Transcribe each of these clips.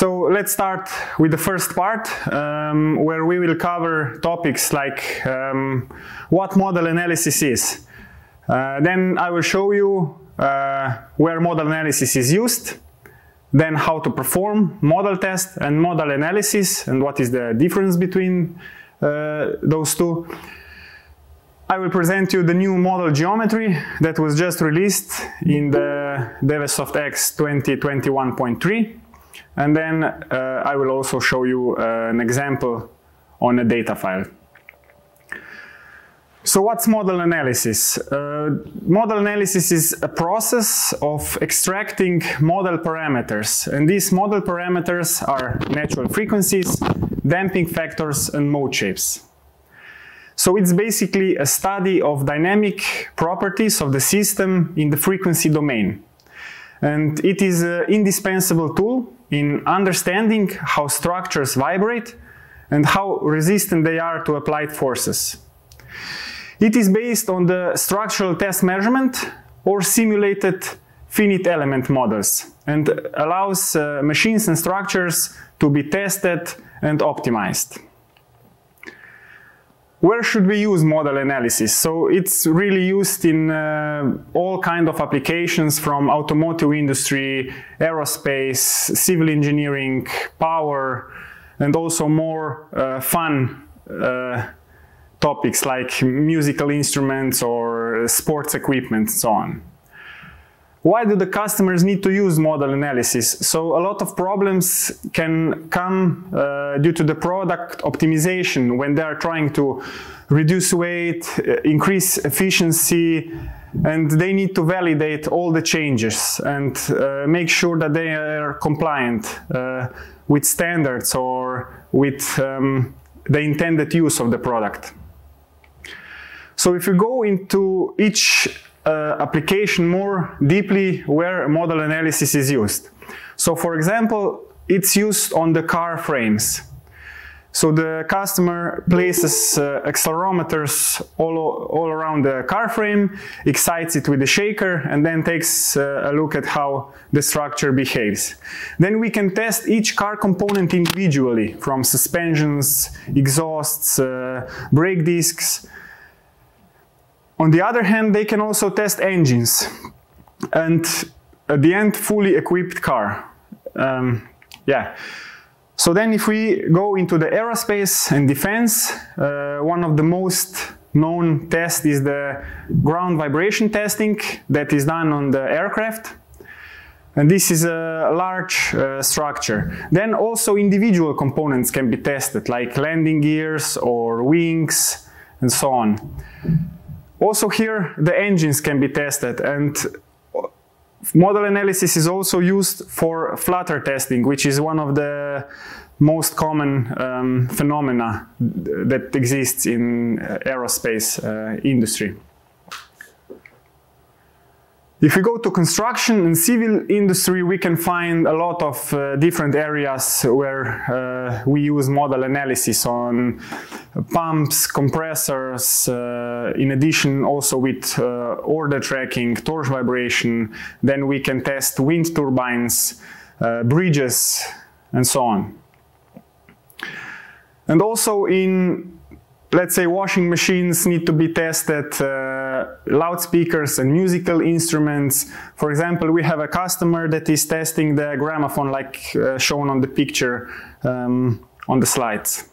So let's start with the first part, where we will cover topics like what model analysis is. Then I will show you where model analysis is used, then how to perform model test and model analysis, and what is the difference between those two. I will present you the new model geometry that was just released in the Dewesoft X 2021.3, and then I will also show you an example on a data file. So what's model analysis? Model analysis is a process of extracting model parameters, and these model parameters are natural frequencies, damping factors, and mode shapes. So it's basically a study of dynamic properties of the system in the frequency domain. And it is an indispensable tool in understanding how structures vibrate and how resistant they are to applied forces. It is based on the structural test measurement or simulated finite element models, and allows machines and structures to be tested and optimized. Where should we use model analysis? So it's really used in all kinds of applications, from automotive industry, aerospace, civil engineering, power, and also more fun topics like musical instruments or sports equipment and so on. Why do the customers need to use model analysis? So a lot of problems can come due to the product optimization, when they are trying to reduce weight, increase efficiency, and they need to validate all the changes and make sure that they are compliant with standards or with the intended use of the product. So if you go into each application more deeply where model analysis is used. So for example, it's used on the car frames. So the customer places accelerometers all around the car frame, excites it with the shaker, and then takes a look at how the structure behaves. Then we can test each car component individually, from suspensions, exhausts, brake discs. On the other hand, they can also test engines, and at the end, fully equipped car. So then if we go into the aerospace and defense, one of the most known tests is the ground vibration testing that is done on the aircraft. And this is a large structure. Then also individual components can be tested, like landing gears or wings and so on. Also here, the engines can be tested, and model analysis is also used for flutter testing, which is one of the most common phenomena that exists in aerospace industry. If we go to construction and civil industry, we can find a lot of different areas where we use model analysis on pumps, compressors, in addition also with order tracking, torque vibration. Then we can test wind turbines, bridges, and so on. And also in, let's say, washing machines need to be tested, loudspeakers and musical instruments. For example, we have a customer that is testing the gramophone, like shown on the picture on the slides.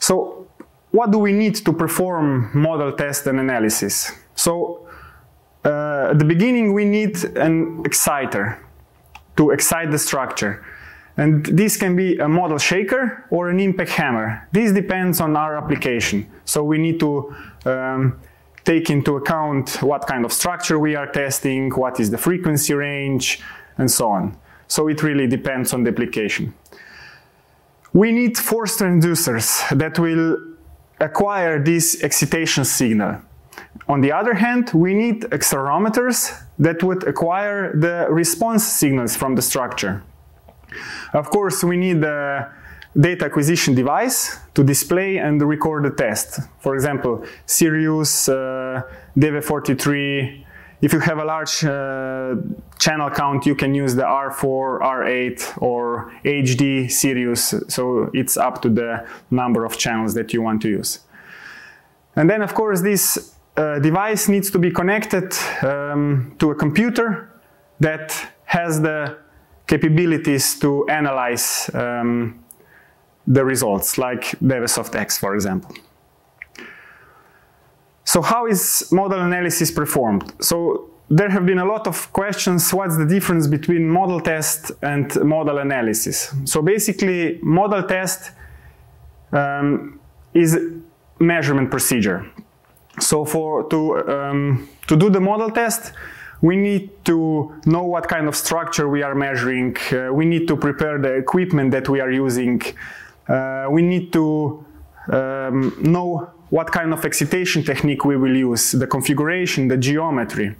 So what do we need to perform model test and analysis? So at the beginning, we need an exciter to excite the structure. And this can be a model shaker or an impact hammer. This depends on our application. So we need to take into account what kind of structure we are testing, what is the frequency range, and so on. So it really depends on the application. We need force transducers that will acquire this excitation signal. On the other hand, we need accelerometers that would acquire the response signals from the structure. Of course, we need a data acquisition device to display and record the test. For example, Sirius, DV43, If you have a large channel count, you can use the R4, R8 or HD Sirius, so it's up to the number of channels that you want to use. And then of course this device needs to be connected to a computer that has the capabilities to analyze the results, like Dewesoft X, for example. So how is model analysis performed? So there have been a lot of questions, what's the difference between model test and model analysis? So basically, model test is a measurement procedure. So to do the model test, we need to know what kind of structure we are measuring, we need to prepare the equipment that we are using, we need to know what kind of excitation technique we will use, the configuration, the geometry.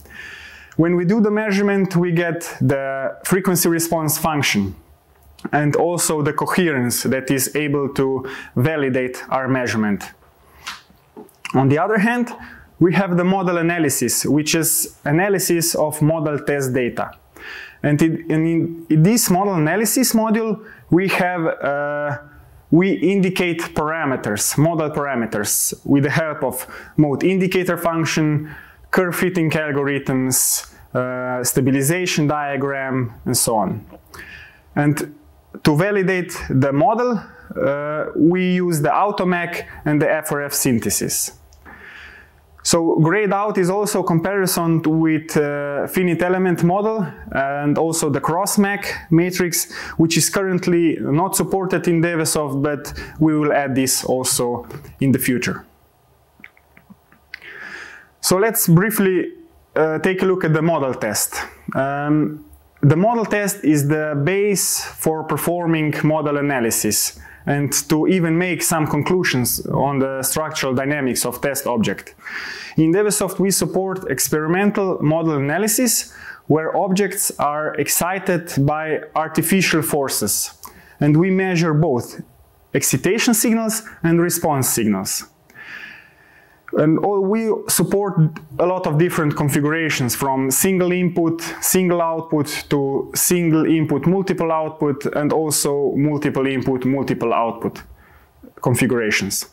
When we do the measurement, we get the frequency response function and also the coherence that is able to validate our measurement. On the other hand, we have the model analysis, which is analysis of model test data. And in this model analysis module, we have we indicate parameters, model parameters, with the help of mode indicator function, curve fitting algorithms, stabilization diagram, and so on. And to validate the model, we use the AutoMAC and the FRF synthesis. So grayed out is also comparison with finite element model and also the cross-MAC matrix, which is currently not supported in Dewesoft, but we will add this also in the future. So let's briefly take a look at the model test. The model test is the base for performing model analysis and to even make some conclusions on the structural dynamics of test object. In Dewesoft, we support experimental model analysis where objects are excited by artificial forces, and we measure both excitation signals and response signals. And we support a lot of different configurations, from single input, single output to single input, multiple output, and also multiple input, multiple output configurations.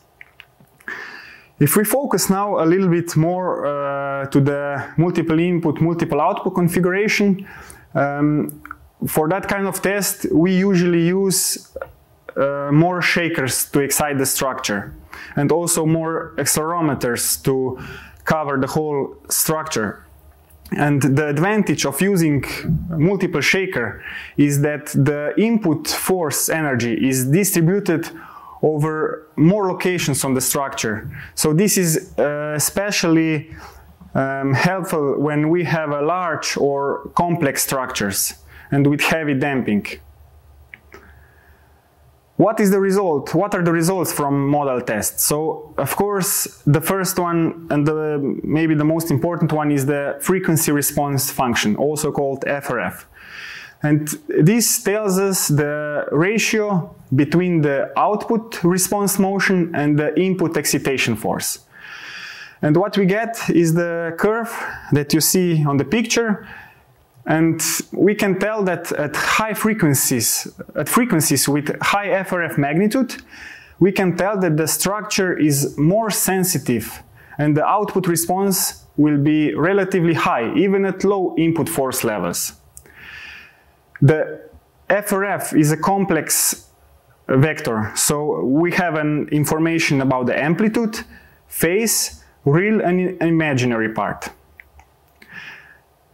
If we focus now a little bit more to the multiple input, multiple output configuration, for that kind of test, we usually use more shakers to excite the structure, and also more accelerometers to cover the whole structure. And the advantage of using multiple shaker is that the input force energy is distributed over more locations on the structure. So this is especially helpful when we have a large or complex structures and with heavy damping. What is the result? What are the results from model tests? So, of course, the first one and maybe the most important one is the frequency response function, also called FRF. And this tells us the ratio between the output response motion and the input excitation force. And what we get is the curve that you see on the picture. And we can tell that at high frequencies, at frequencies with high FRF magnitude, we can tell that the structure is more sensitive and the output response will be relatively high, even at low input force levels. The FRF is a complex vector, so we have an information about the amplitude, phase, real and imaginary part.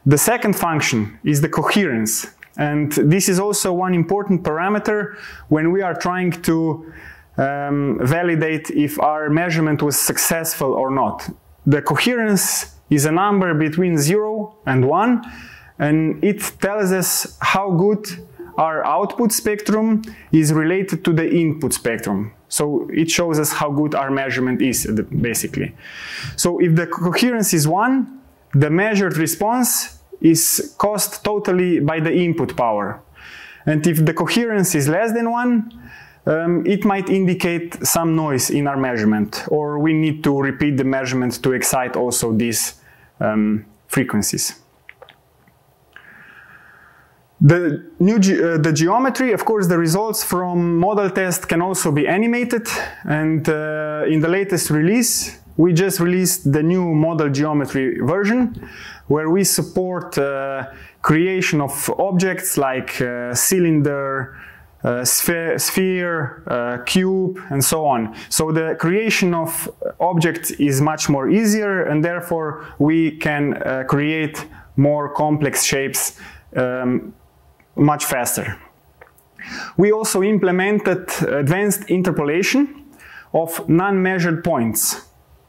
The second function is the coherence, and this is also one important parameter when we are trying to validate if our measurement was successful or not. The coherence is a number between 0 and 1, and it tells us how good our output spectrum is related to the input spectrum. So it shows us how good our measurement is, basically. So if the coherence is 1, the measured response is caused totally by the input power. And if the coherence is less than 1, it might indicate some noise in our measurement, or we need to repeat the measurement to excite also this frequencies. The geometry, of course, the results from model test can also be animated, and in the latest release we just released the new model geometry version, where we support creation of objects like cylinder, sphere, cube, and so on. So the creation of objects is much more easier, and therefore we can create more complex shapes much faster. We also implemented advanced interpolation of non-measured points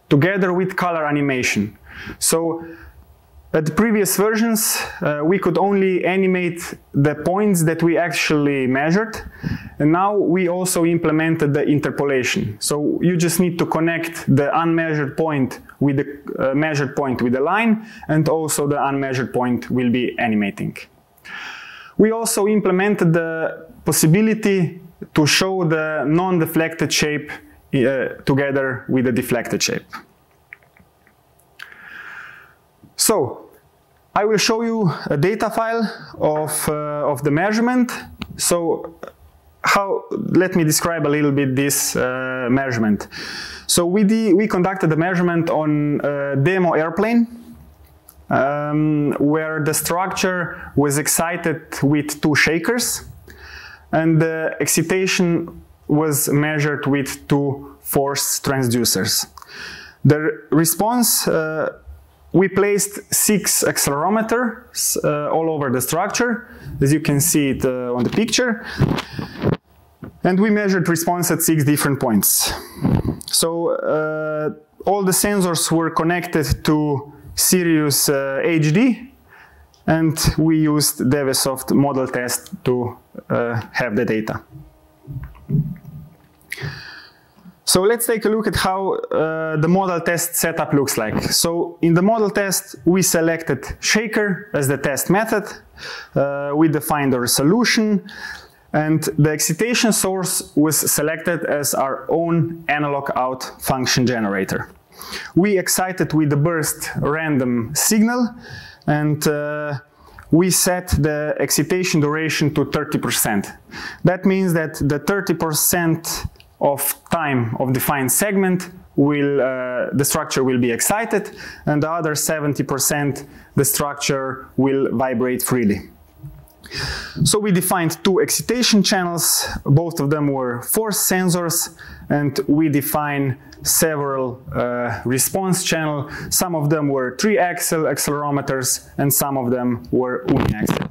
together with color animation. So at the previous versions, we could only animate the points that we actually measured, and now we also implemented the interpolation. So you just need to connect the unmeasured point with the measured point with a line, and also the unmeasured point will be animating. We also implemented the possibility to show the non-deflected shape together with the deflected shape. So, I will show you a data file of the measurement. So let me describe a little bit this measurement. So we conducted the measurement on a demo airplane, where the structure was excited with two shakers, and the excitation was measured with two force transducers. The response, we placed 6 accelerometers all over the structure, as you can see it on the picture, and we measured response at 6 different points. So all the sensors were connected to Sirius HD, and we used Dewesoft model test to have the data. So let's take a look at how the model test setup looks like. So in the model test, we selected shaker as the test method. We defined the resolution, and the excitation source was selected as our own analog out function generator. We excited with the burst random signal, and we set the excitation duration to 30%. That means that the 30% of time of defined segment will the structure will be excited, and the other 70% the structure will vibrate freely. So we defined 2 excitation channels, both of them were force sensors, and we define several response channels. Some of them were 3-axis accelerometers, and some of them were uniaxial.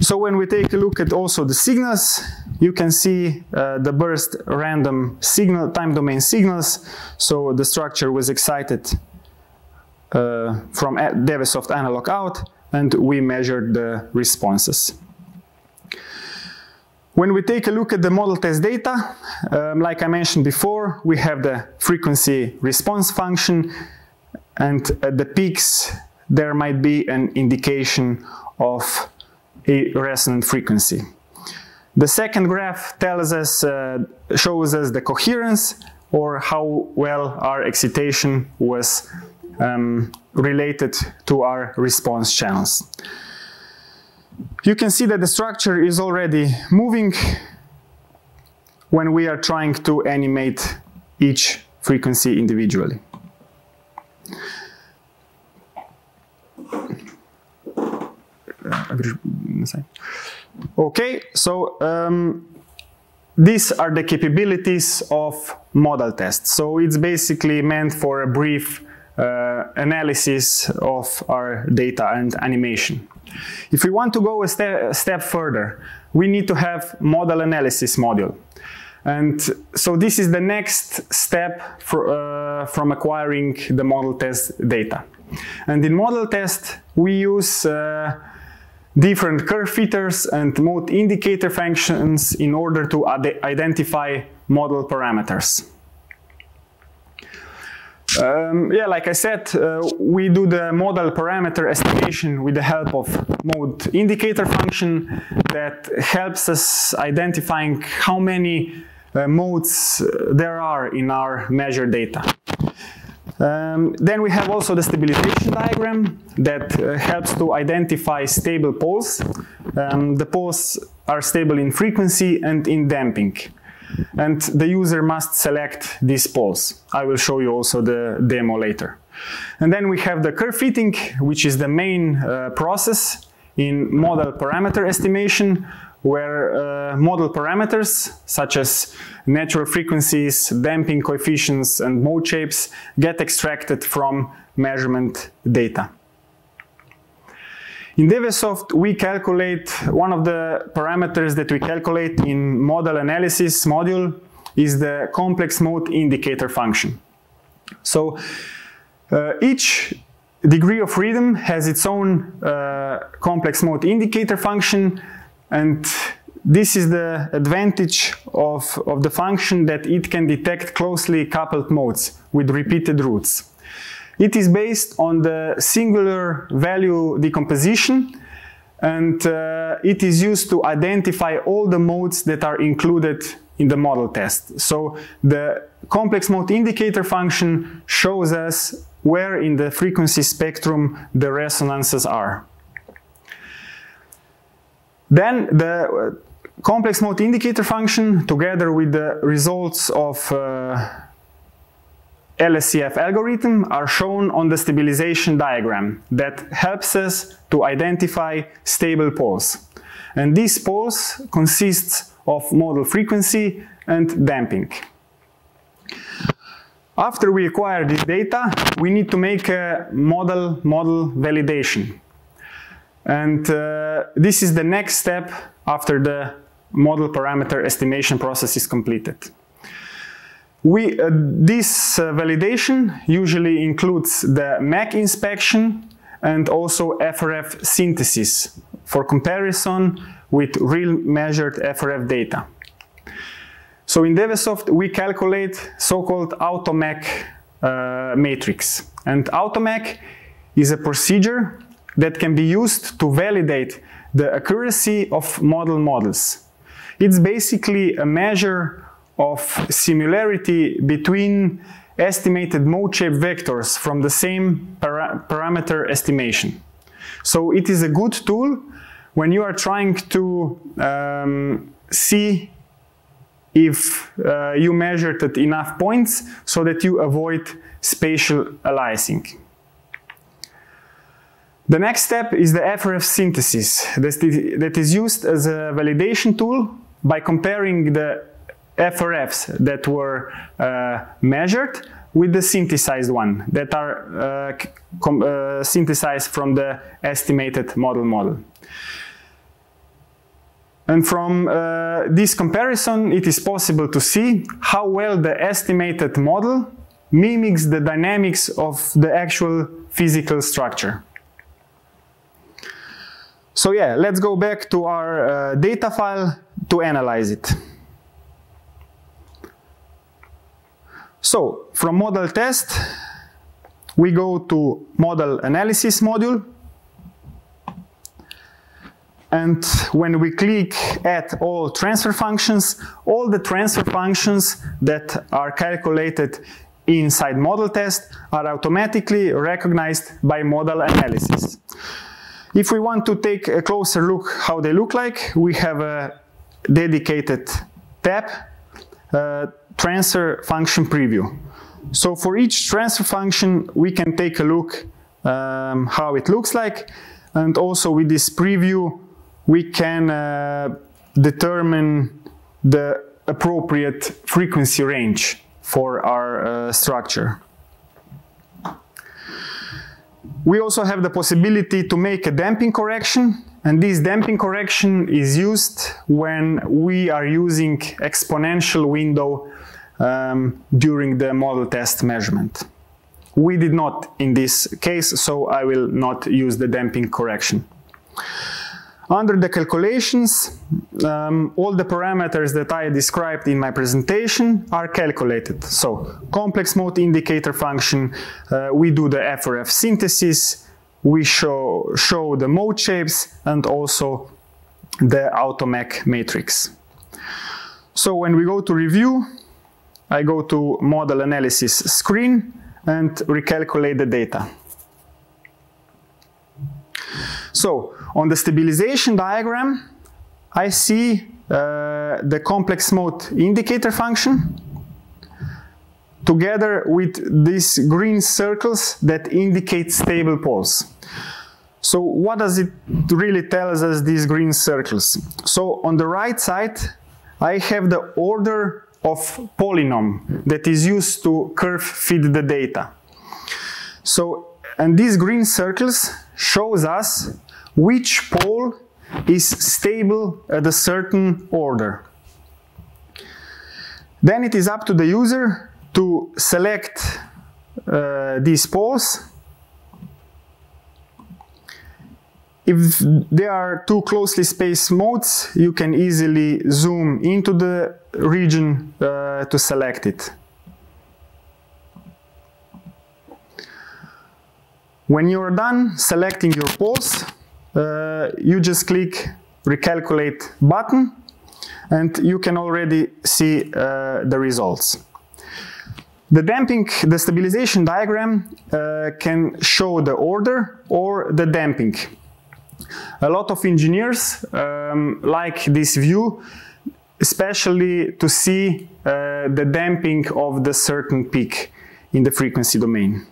So when we take a look at also the signals, you can see the burst random signal, time domain signals. So the structure was excited from Dewesoft analog out, and we measured the responses. When we take a look at the model test data, like I mentioned before, we have the frequency response function, and at the peaks there might be an indication of a resonant frequency. The second graph tells us, shows us the coherence, or how well our excitation was related to our response channels. You can see that the structure is already moving when we are trying to animate each frequency individually. Okay, so these are the capabilities of model tests. So it's basically meant for a brief analysis of our data and animation. If we want to go a step further, we need to have model analysis module. And so this is the next step from acquiring the model test data. And in model test, we use different curve fitters and mode indicator functions in order to identify model parameters. Yeah, like I said, we do the model parameter estimation with the help of mode indicator function that helps us identifying how many modes there are in our measured data. Then we have also the stabilization diagram that helps to identify stable poles. The poles are stable in frequency and in damping. And the user must select these poles. I will show you also the demo later. And then we have the curve fitting, which is the main process in model parameter estimation, where model parameters such as natural frequencies, damping coefficients and mode shapes get extracted from measurement data. In Dewesoft, we calculate one of the parameters that we calculate in model analysis module is the complex mode indicator function. So each degree of freedom has its own complex mode indicator function, and this is the advantage of the function, that it can detect closely coupled modes with repeated roots. It is based on the singular value decomposition, and it is used to identify all the modes that are included in the model test. So the complex mode indicator function shows us where in the frequency spectrum the resonances are. Then the complex mode indicator function, together with the results of LSCF algorithm, are shown on the stabilization diagram that helps us to identify stable poles. And these poles consist of model frequency and damping. After we acquire this data, we need to make a model-model validation. And this is the next step after the model parameter estimation process is completed. This validation usually includes the MAC inspection and also FRF synthesis for comparison with real measured FRF data. So in Dewesoft, we calculate so-called AutoMAC matrix. And AutoMAC is a procedure that can be used to validate the accuracy of model models. It's basically a measure of similarity between estimated mode shape vectors from the same parameter estimation. So it is a good tool when you are trying to see if you measured at enough points so that you avoid spatial aliasing. The next step is the FRF synthesis that is used as a validation tool by comparing the FRFs that were measured with the synthesized one that are synthesized from the estimated model. And from this comparison, it is possible to see how well the estimated model mimics the dynamics of the actual physical structure. So yeah, let's go back to our data file to analyze it. So from model test, we go to model analysis module. And when we click at all transfer functions, all the transfer functions that are calculated inside model test are automatically recognized by model analysis. If we want to take a closer look how they look like, we have a dedicated tab, transfer function preview. So for each transfer function, we can take a look how it looks like. And also with this preview, we can determine the appropriate frequency range for our structure. We also have the possibility to make a damping correction, and this damping correction is used when we are using exponential window during the model test measurement. We did not in this case, so I will not use the damping correction. Under the calculations, all the parameters that I described in my presentation are calculated. So, complex mode indicator function, we do the FRF synthesis, we show the mode shapes and also the AutoMAC matrix. So when we go to review, I go to model analysis screen and recalculate the data. So on the stabilization diagram, I see the complex mode indicator function together with these green circles that indicate stable poles. So what does it really tell us, these green circles? So on the right side, I have the order of polynomial that is used to curve fit the data. So, and these green circles shows us which pole is stable at a certain order. Then it is up to the user to select these poles. If there are two closely spaced modes, you can easily zoom into the region to select it. When you're done selecting your poles, you just click recalculate button and you can already see the results. The damping, the stabilization diagram can show the order or the damping. A lot of engineers like this view, especially to see the damping of the certain peak in the frequency domain.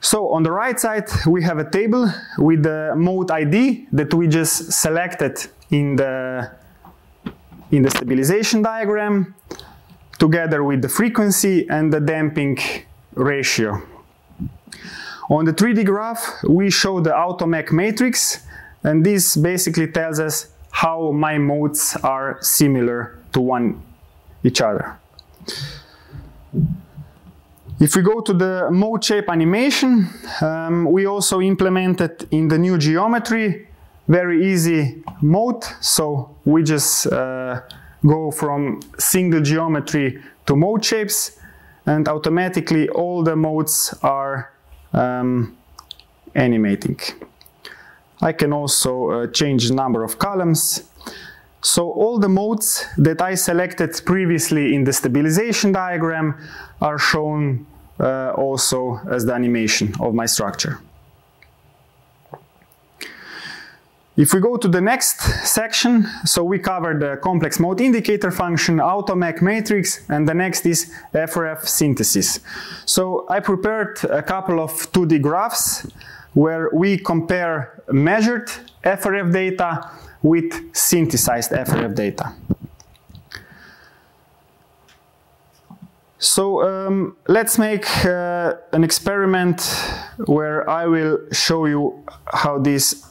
So on the right side, we have a table with the mode ID that we just selected in the stabilization diagram, together with the frequency and the damping ratio. On the 3D graph, we show the AutoMAC matrix, and this basically tells us how my modes are similar to each other. If we go to the mode shape animation, we also implemented in the new geometry very easy mode. So we just go from single geometry to mode shapes, and automatically all the modes are animating. I can also change the number of columns. So all the modes that I selected previously in the stabilization diagram are shown also as the animation of my structure. If we go to the next section, so we covered the complex mode indicator function, AutoMAC matrix, and the next is FRF synthesis. So I prepared a couple of 2D graphs where we compare measured FRF data with synthesized FRF data. So let's make an experiment where I will show you how this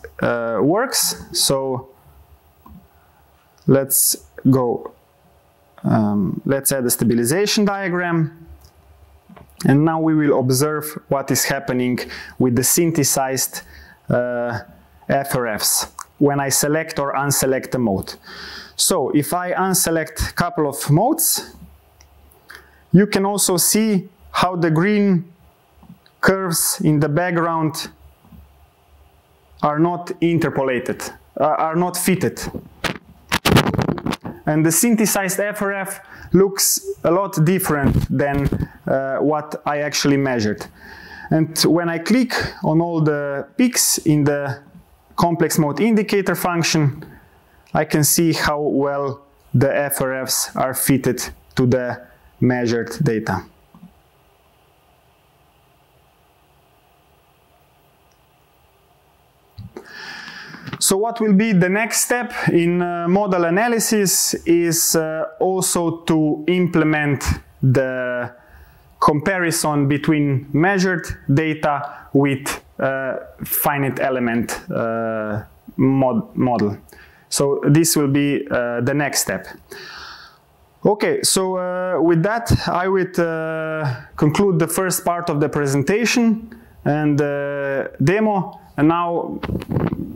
works. So let's go, let's add a stabilization diagram, and now we will observe what is happening with the synthesized FRFs when I select or unselect the mode. So if I unselect a couple of modes, you can also see how the green curves in the background are not interpolated, are not fitted. And the synthesized FRF looks a lot different than what I actually measured. And when I click on all the peaks in the complex mode indicator function, I can see how well the FRFs are fitted to the measured data. So what will be the next step in model analysis is also to implement the comparison between measured data with finite element model. So this will be the next step. Okay, so with that I would conclude the first part of the presentation and demo, and now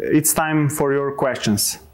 it's time for your questions.